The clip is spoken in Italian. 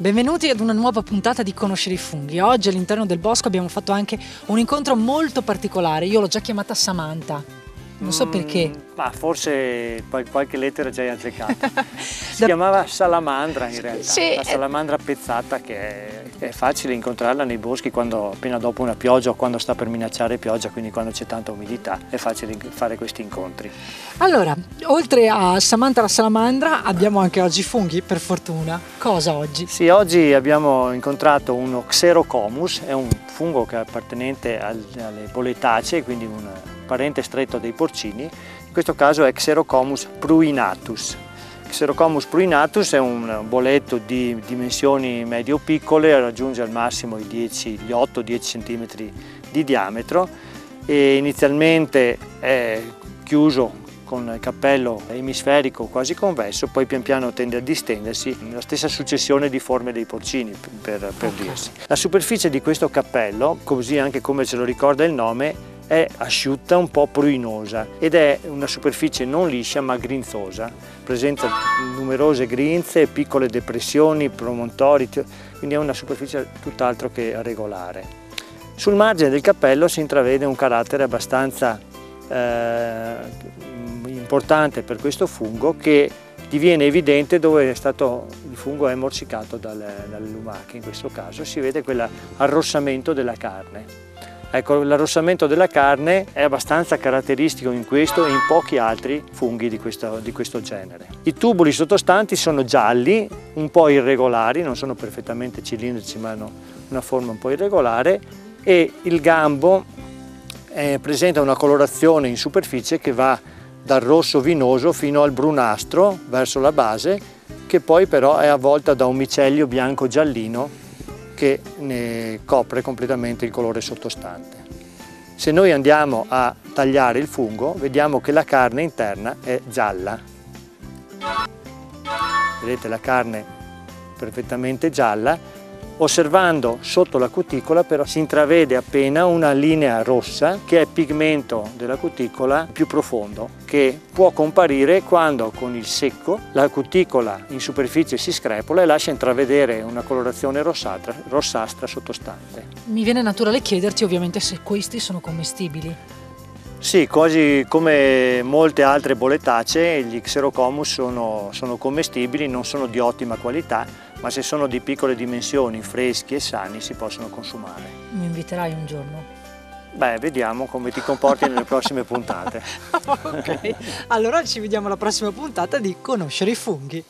Benvenuti ad una nuova puntata di Conoscere i Funghi. Oggi all'interno del bosco abbiamo fatto anche un incontro molto particolare. Io l'ho già chiamata Samantha, non so perché. Ma forse qualche lettera già hai azzeccata. Si chiamava salamandra in realtà, sì, la salamandra pezzata, che è facile incontrarla nei boschi appena dopo una pioggia o quando sta per minacciare pioggia, quindi quando c'è tanta umidità è facile fare questi incontri. Allora, oltre a Samantha la salamandra abbiamo anche oggi funghi, per fortuna. Cosa oggi? Sì, oggi abbiamo incontrato uno Xerocomus, è un fungo che è appartenente alle boletacee, quindi un parente stretto dei porcini. In questo caso è Xerocomus pruinatus. Xerocomus pruinatus è un boletto di dimensioni medio-piccole, raggiunge al massimo gli 8-10 cm di diametro e inizialmente è chiuso con il cappello emisferico quasi convesso, poi pian piano tende a distendersi, la stessa successione di forme dei porcini per dirsi. La superficie di questo cappello, così anche come ce lo ricorda il nome, è asciutta, un po' pruinosa, ed è una superficie non liscia ma grinzosa, presenta numerose grinze, piccole depressioni, promontori, quindi è una superficie tutt'altro che regolare. Sul margine del cappello si intravede un carattere abbastanza importante per questo fungo, che diviene evidente dove il fungo è morsicato dalle lumache. In questo caso si vede quell'arrossamento della carne. Ecco, l'arrossamento della carne è abbastanza caratteristico in questo e in pochi altri funghi di questo genere. I tubuli sottostanti sono gialli, un po' irregolari, non sono perfettamente cilindrici ma hanno una forma un po' irregolare, e il gambo presenta una colorazione in superficie che va dal rosso vinoso fino al brunastro verso la base, che poi però è avvolta da un micelio bianco giallino che ne copre completamente il colore sottostante. Se noi andiamo a tagliare il fungo, vediamo che la carne interna è gialla. Vedete la carne perfettamente gialla. Osservando sotto la cuticola però si intravede appena una linea rossa, che è il pigmento della cuticola più profondo, che può comparire quando con il secco la cuticola in superficie si screpola e lascia intravedere una colorazione rossastra sottostante. Mi viene naturale chiederti ovviamente se questi sono commestibili. Sì, quasi come molte altre boletacee, gli Xerocomus sono commestibili, non sono di ottima qualità, ma se sono di piccole dimensioni, freschi e sani, si possono consumare. Mi inviterai un giorno? Beh, vediamo come ti comporti nelle prossime puntate. Ok, allora ci vediamo alla prossima puntata di Conoscere i Funghi.